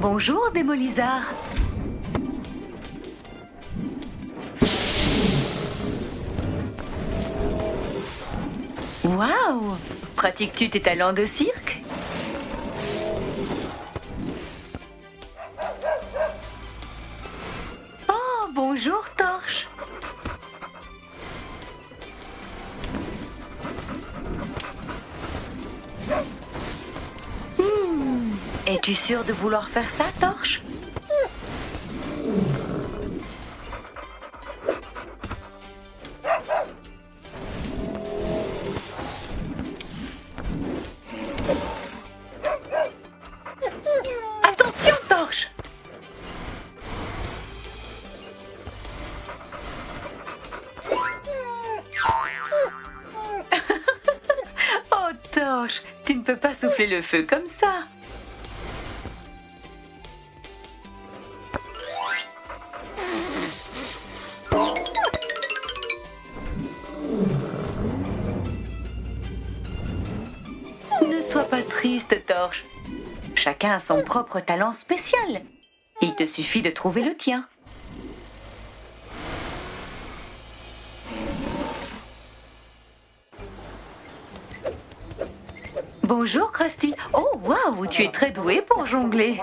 Bonjour, des Molizards. Waouh! Pratiques-tu tes talents de cirque? Oh, bonjour, Torche. Es-tu sûre de vouloir faire ça, Torche? Le feu comme ça. Ne sois pas triste, Torche. Chacun a son propre talent spécial. Il te suffit de trouver le tien. Bonjour, Krusty. Oh, waouh, tu es très doué pour jongler.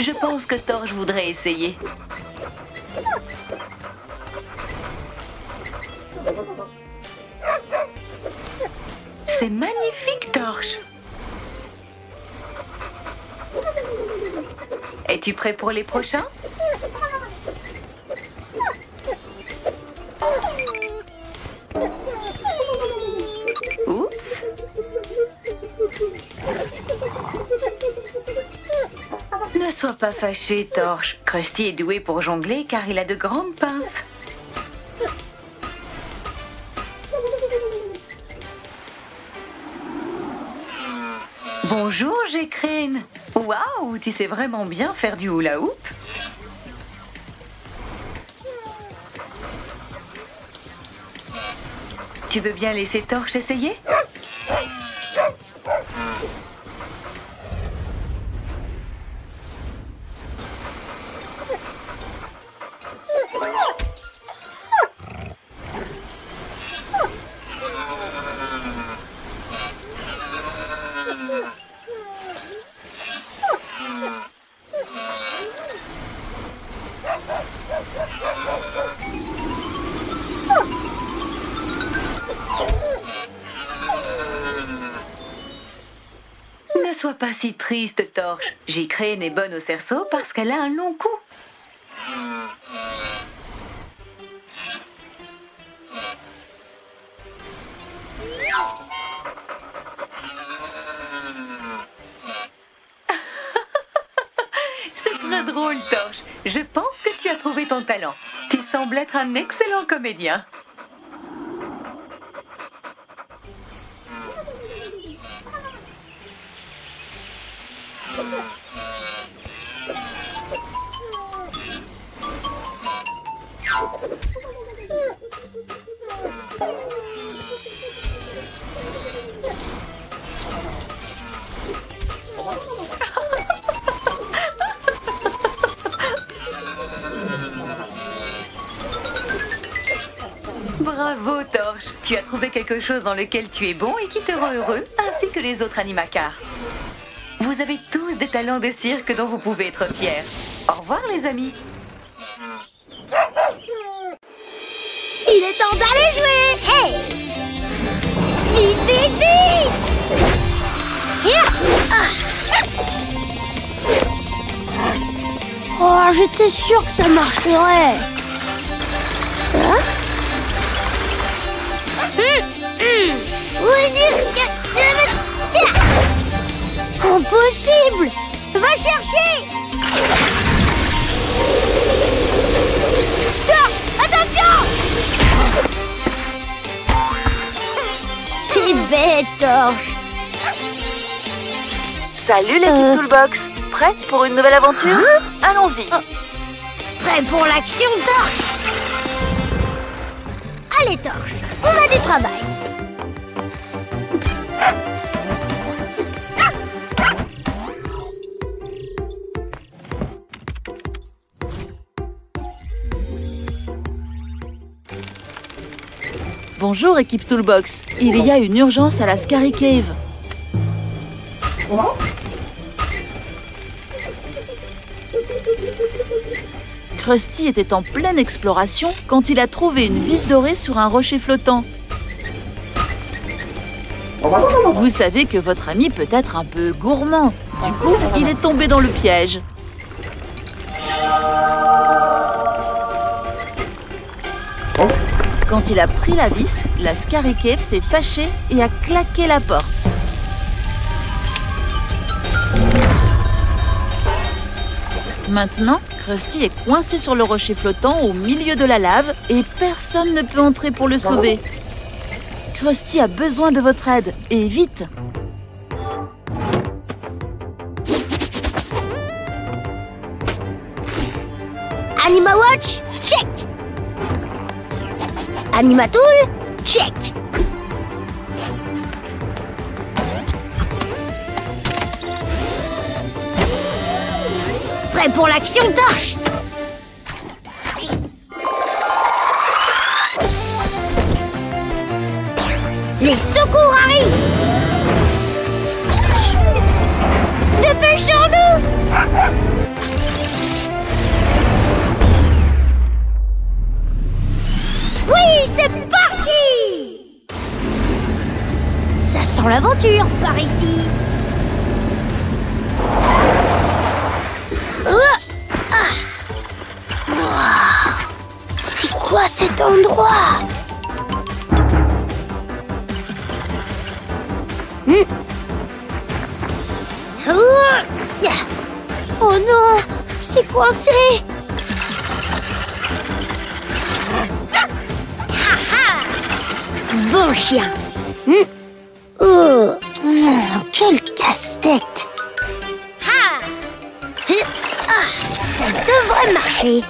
Je pense que Torche voudrait essayer. C'est magnifique, Torche. Es-tu prêt pour les prochains ? Ne sois pas fâché, Torche. Krusty est doué pour jongler car il a de grandes pinces. Bonjour, G-Train. Waouh, tu sais vraiment bien faire du hula-hoop. Tu veux bien laisser Torche essayer ? Ne sois pas si triste, Torche. G-Train est bonne au cerceau parce qu'elle a un long cou. C'est très drôle, Torche. Je pense que tu as trouvé ton talent. Tu sembles être un excellent comédien. Bravo, Torche. Tu as trouvé quelque chose dans lequel tu es bon et qui te rend heureux, ainsi que les autres animacars. Vous avez tous des talents de cirque dont vous pouvez être fiers. Au revoir, les amis. Il est temps d'aller jouer. Hey! Vite, vite, vite! Yeah! Ah. Oh, j'étais sûre que ça marcherait. Hein? Impossible! Va chercher! Torche, attention! T'es bête, Torche! Salut l'équipe Toolbox! Prêt pour une nouvelle aventure? Allons-y! Prêt pour l'action, Torche! Allez, Torche! on a du travail. Bonjour équipe Toolbox, il y a une urgence à la Scary Cave. Krusty était en pleine exploration quand il a trouvé une vis dorée sur un rocher flottant. Vous savez que votre ami peut être un peu gourmand. Du coup, il est tombé dans le piège. Quand il a pris la vis, la Scary Cave s'est fâchée et a claqué la porte. Maintenant, Krusty est coincé sur le rocher flottant au milieu de la lave et personne ne peut entrer pour le sauver. Krusty a besoin de votre aide, et vite! AnimaWatch, check! AnimaTool, check! Prêt pour l'action, Torche! Les secours arrivent! Dépêchons-nous! Oui, c'est parti! Ça sent l'aventure par ici! C'est quoi cet endroit? Oh non, c'est coincé. Bon chien. Oh, quel casse-tête. Ça devrait marcher.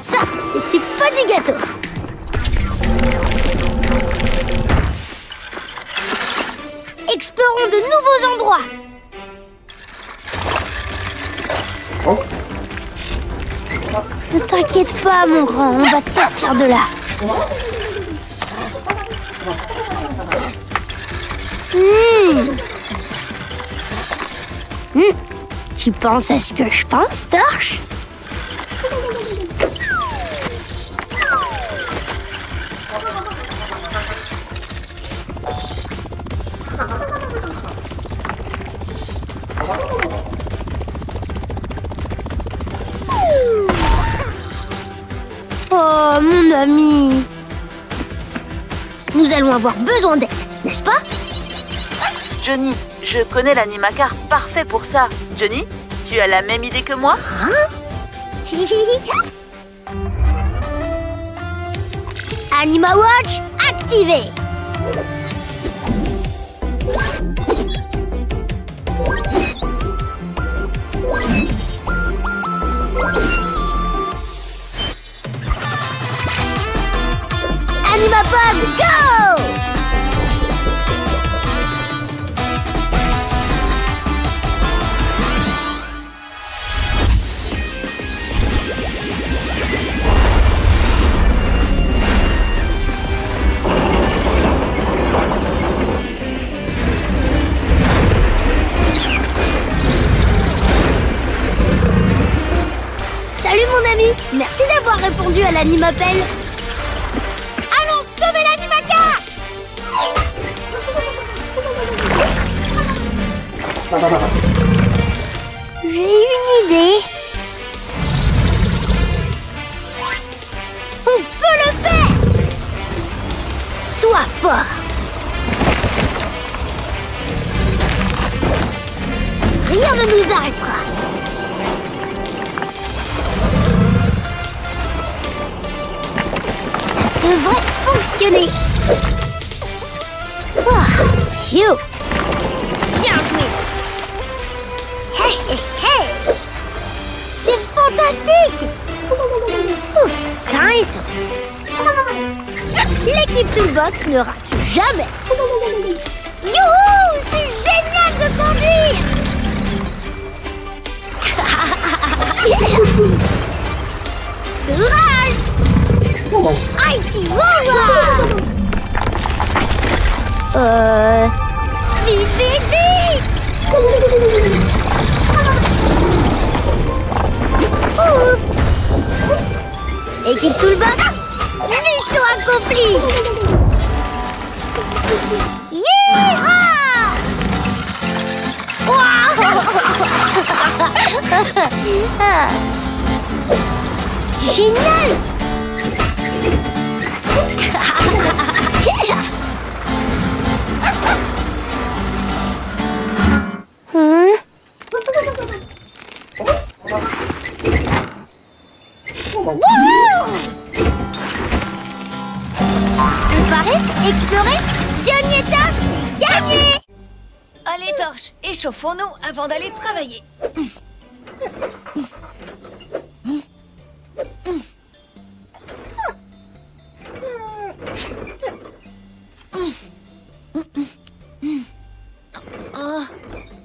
Ça, c'était pas du gâteau. Explorons de nouveaux endroits. Ne t'inquiète pas, mon grand, on va te sortir de là. Tu penses à ce que je pense, Torche? Oh, mon ami! Nous allons avoir besoin d'aide, n'est-ce pas? Johnny, je connais l'animacar parfait pour ça. Johnny, tu as la même idée que moi? AnimaWatch activé! AnimaPod, go! Salut mon ami, merci d'avoir répondu à l'animapel. Allons sauver l'animacar. J'ai une idée. On peut le faire. Sois fort. Rien ne nous arrêtera. Devrait fonctionner. Wow. Bien joué. Hey, hey, hey. Toolbox ne rate jamais. Youhou! C'est génial de conduire. Courage! Aïti, voilà! Vite, vite, vite! Oups! Équipe Toolbox, mission accomplie! Yeehaw! Wow! Génial! Préparer, explorer, dernier tâche, c'est gagné! Allez, Torche, échauffons-nous avant d'aller travailler. Oh,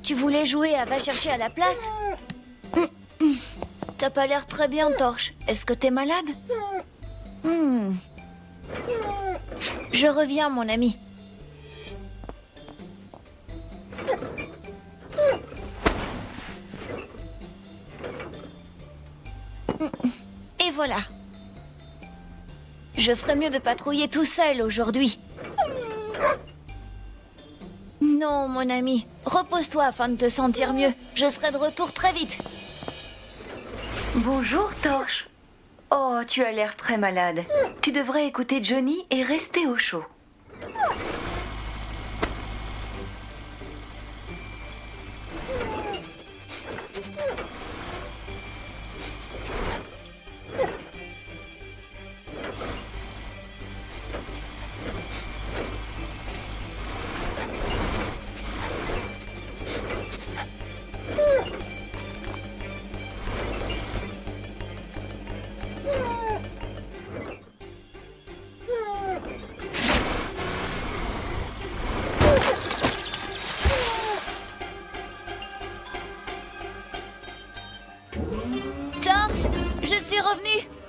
tu voulais jouer à va chercher à la place? T'as pas l'air très bien, Torche. Est-ce que t'es malade? Je reviens, mon ami. Et voilà. Je ferais mieux de patrouiller tout seul aujourd'hui. Non, mon ami. Repose-toi afin de te sentir mieux. Je serai de retour très vite. Bonjour, Torche. Oh, tu as l'air très malade. Tu devrais écouter Johnny et rester au chaud.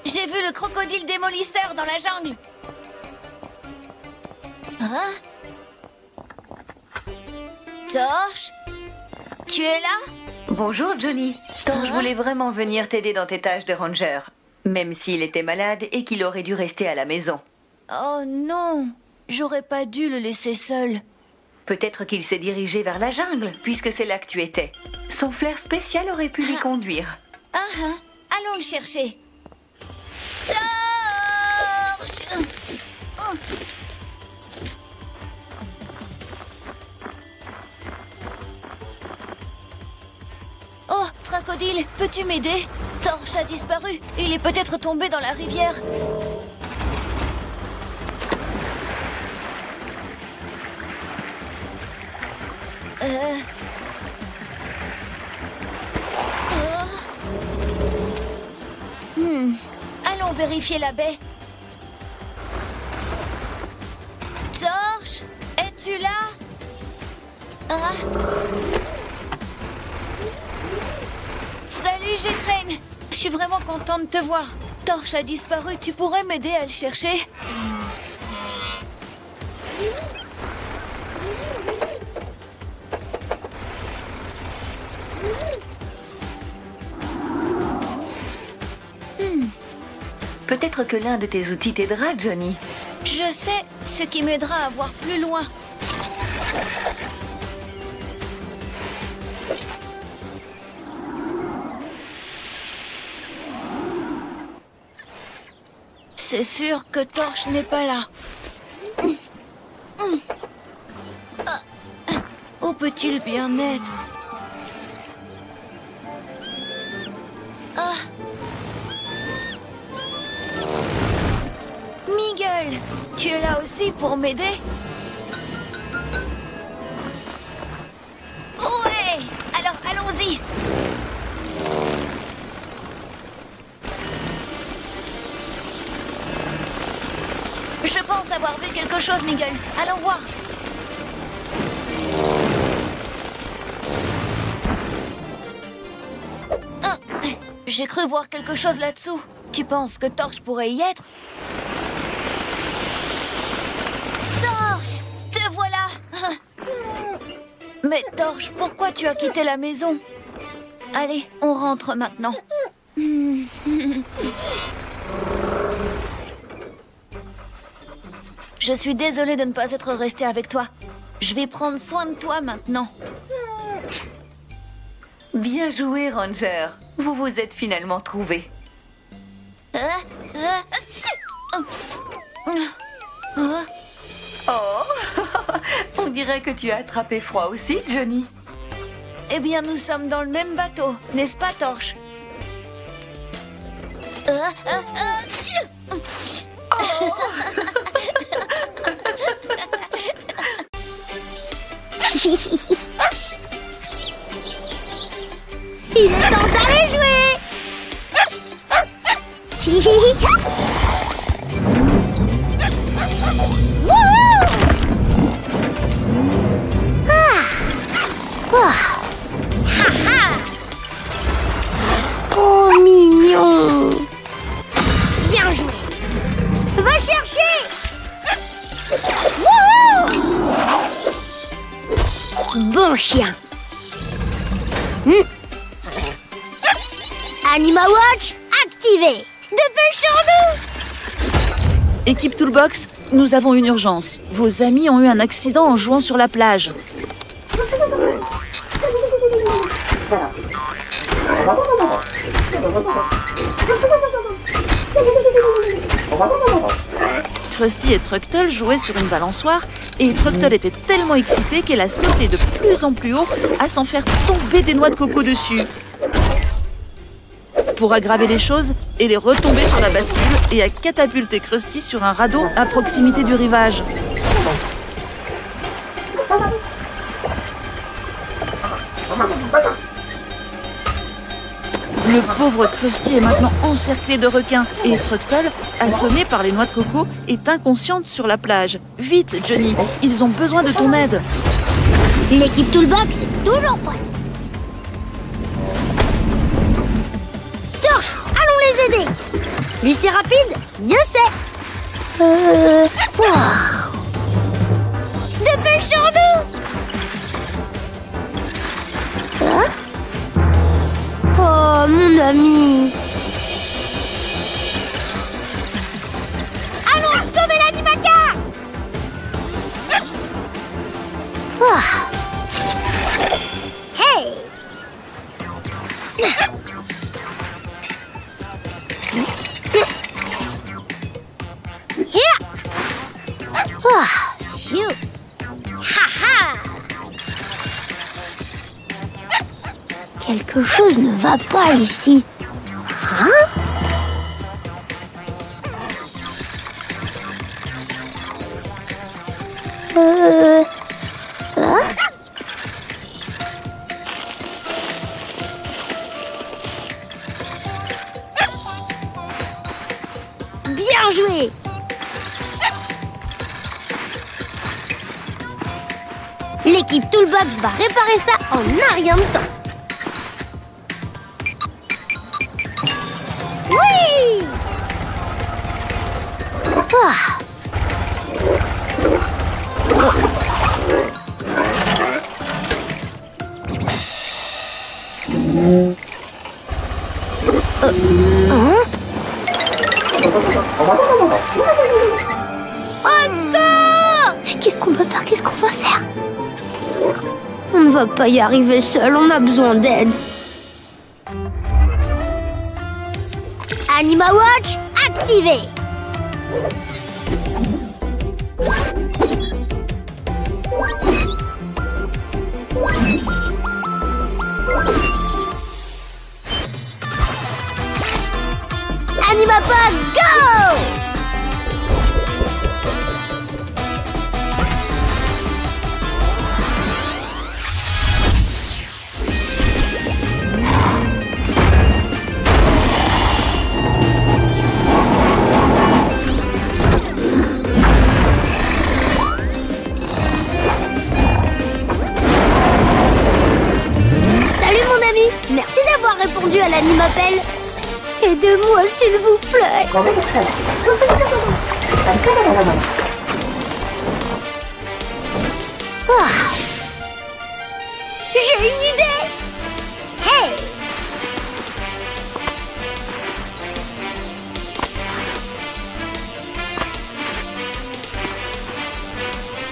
J'ai vu le crocodile démolisseur dans la jungle. Hein? Torche? Tu es là? Bonjour, Johnny. Torche voulait vraiment venir t'aider dans tes tâches de ranger, même s'il était malade et qu'il aurait dû rester à la maison. Oh non, j'aurais pas dû le laisser seul. Peut-être qu'il s'est dirigé vers la jungle, puisque c'est là que tu étais. Son flair spécial aurait pu l'y conduire. Allons le chercher. Torche! Oh, Tracodile, peux-tu m'aider? Torche a disparu. Il est peut-être tombé dans la rivière. Allons vérifier la baie. Torche, es-tu là? Salut, G-Train. Je suis vraiment contente de te voir. Torche a disparu, tu pourrais m'aider à le chercher? Peut-être que l'un de tes outils t'aidera, Johnny. Je sais ce qui m'aidera à voir plus loin. C'est sûr que Torche n'est pas là. Où peut-il bien être? Tu es là aussi pour m'aider? Ouais! Alors allons-y! Je pense avoir vu quelque chose, Miguel. Allons voir. Oh, j'ai cru voir quelque chose là-dessous. Tu penses que Torche pourrait y être? Torche, te voilà. Mais Torche, pourquoi tu as quitté la maison? Allez, on rentre maintenant. Je suis désolée de ne pas être restée avec toi. Je vais prendre soin de toi maintenant. Bien joué, Ranger. Vous vous êtes finalement trouvés. Oh, on dirait que tu as attrapé froid aussi, Johnny. Eh bien, nous sommes dans le même bateau, n'est-ce pas, Torche? Il est temps d'aller jouer. Oh, mignon. Bien joué. Va chercher. Bon chien. AnimaWatch activé. Dépêchons-nous. Équipe Toolbox, nous avons une urgence. Vos amis ont eu un accident en jouant sur la plage. Krusty et Trucktoll jouaient sur une balançoire et Trucktoll était tellement excitée qu'elle a sauté de plus en plus haut à s'en faire tomber des noix de coco dessus. Pour aggraver les choses, elle est retombée sur la bascule et a catapulté Krusty sur un radeau à proximité du rivage. Le pauvre Krusty est maintenant encerclé de requins et Trucktal, assommé par les noix de coco, est inconsciente sur la plage. Vite, Johnny, ils ont besoin de ton aide. L'équipe Toolbox est toujours prête. Torche, allons les aider. Plus c'est rapide, mieux c'est. Dépêchons-nous. Oh, mon ami. Allons sauver l'animacar. Hey. Quelque chose ne va pas ici. Hein? Bien joué. L'équipe Toolbox va réparer ça en un rien de temps. On va pas y arriver seul, on a besoin d'aide. AnimaWatch activé. AnimaPod, go! répondu à l'animapel. Aidez-moi, s'il vous plaît. Oh. J'ai une idée. Hey.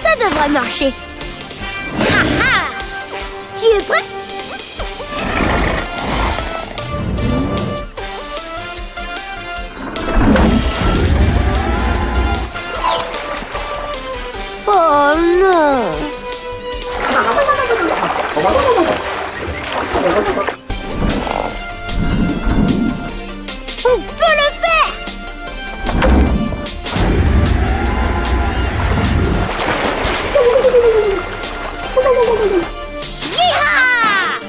Ça devrait marcher. Ha ha. Tu es prêt? Oh non! On peut le faire! Yeehaw!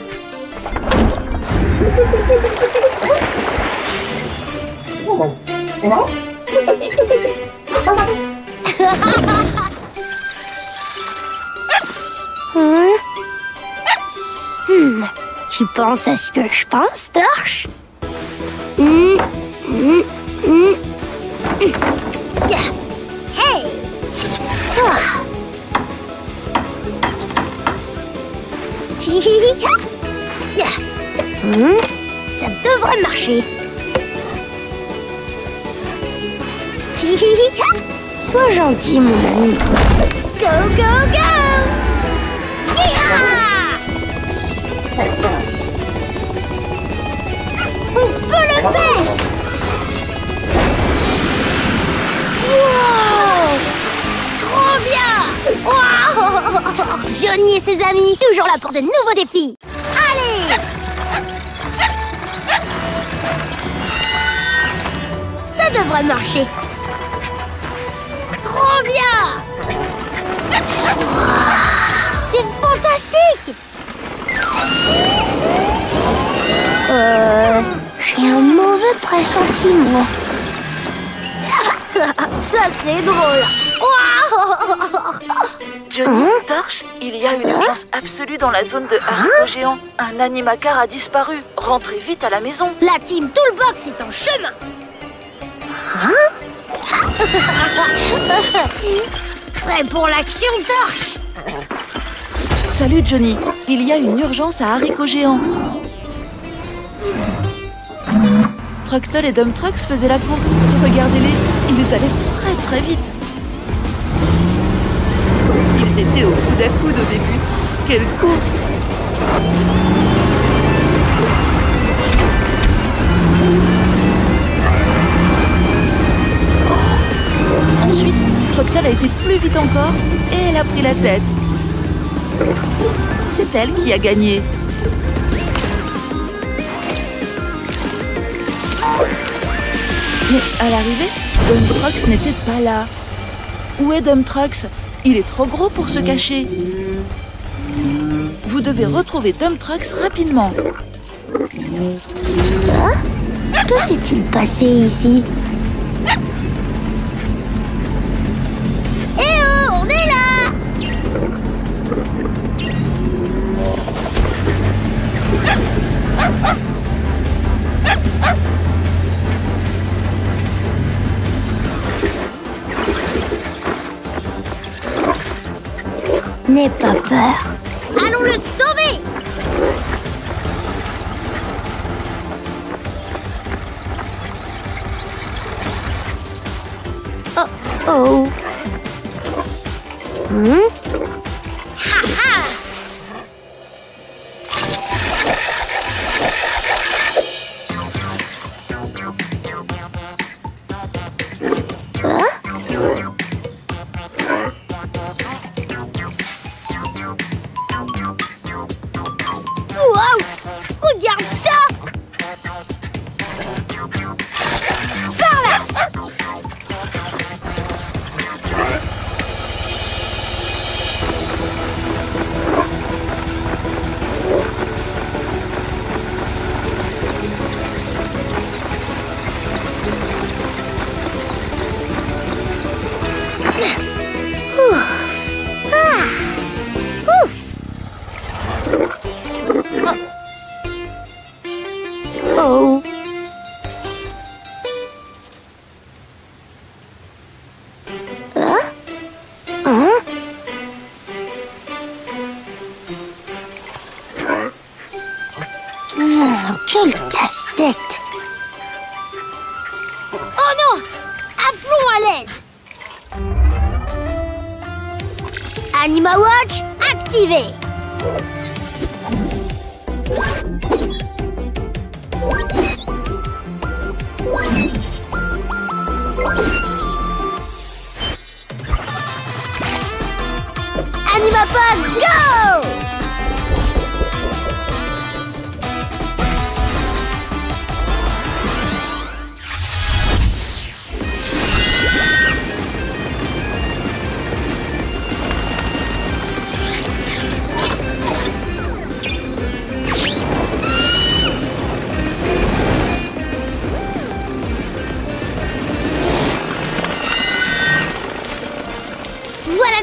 Tu penses à ce que je pense, Torche? Hey! Oh. Ça devrait marcher. Sois gentil, mon ami. Go, go, go! Yeehaw! On peut le faire! Wow! Trop bien! Wow! Johnny et ses amis, toujours là pour de nouveaux défis! Allez! Ça devrait marcher! Trop bien! Wow! C'est fantastique! J'ai un mauvais pressentiment. Ça, c'est drôle. Johnny, Torche, il y a une urgence absolue dans la zone de Haricot Géant. Un animacar a disparu. Rentrez vite à la maison. La team Toolbox est en chemin. Prêt pour l'action, Torche? Salut, Johnny. Il y a une urgence à Haricot Géant. Trucktoll et Dumtrux faisaient la course. Regardez-les, ils allaient très très vite. Ils étaient au coude à coude au début. Quelle course! Ensuite, Trucktoll a été plus vite encore et elle a pris la tête. C'est elle qui a gagné. Mais à l'arrivée, Dumtrux n'était pas là. Où est Dumtrux? Il est trop gros pour se cacher. Vous devez retrouver Dumtrux rapidement. Hein? Que s'est-il passé ici? Eh oh, on est là! N'aie pas peur. Allons le sauver! Oh oh. Ha ha! Quel casse-tête! Oh non! Appelons à l'aide! AnimaWatch activé! AnimaPod, go!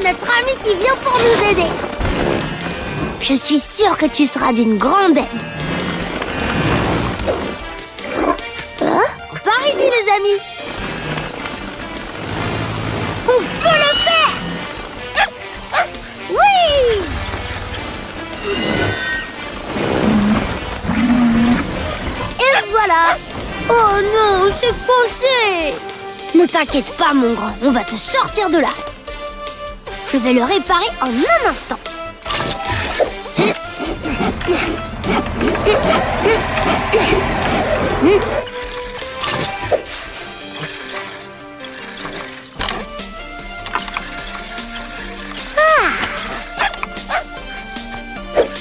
Notre ami qui vient pour nous aider. Je suis sûre que tu seras d'une grande aide. Hein? Par ici, les amis. On peut le faire. Oui. Et voilà. Oh non, c'est coincé. Ne t'inquiète pas, mon grand. On va te sortir de là. Je vais le réparer en un instant.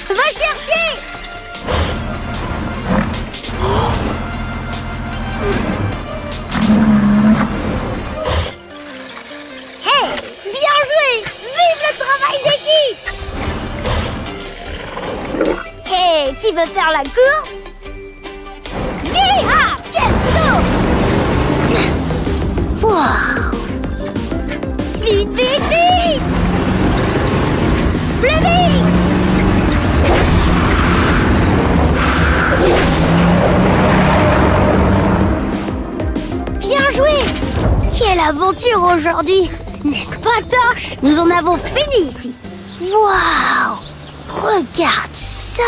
Va chercher! Hey, bien joué! Le travail d'équipe. Hey, tu veux faire la course? Yéha! Quel saut! Wow! Vite, vite, vite! Plus vite! Bien joué! Quelle aventure aujourd'hui! N'est-ce pas, Torche? Nous en avons fini ici. Waouh! Regarde ça!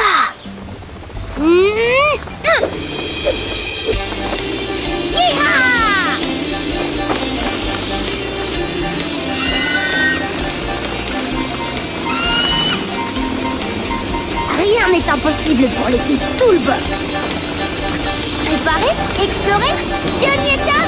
Rien n'est impossible pour l'équipe Toolbox. Préparer, explorer, Johnny et Tom.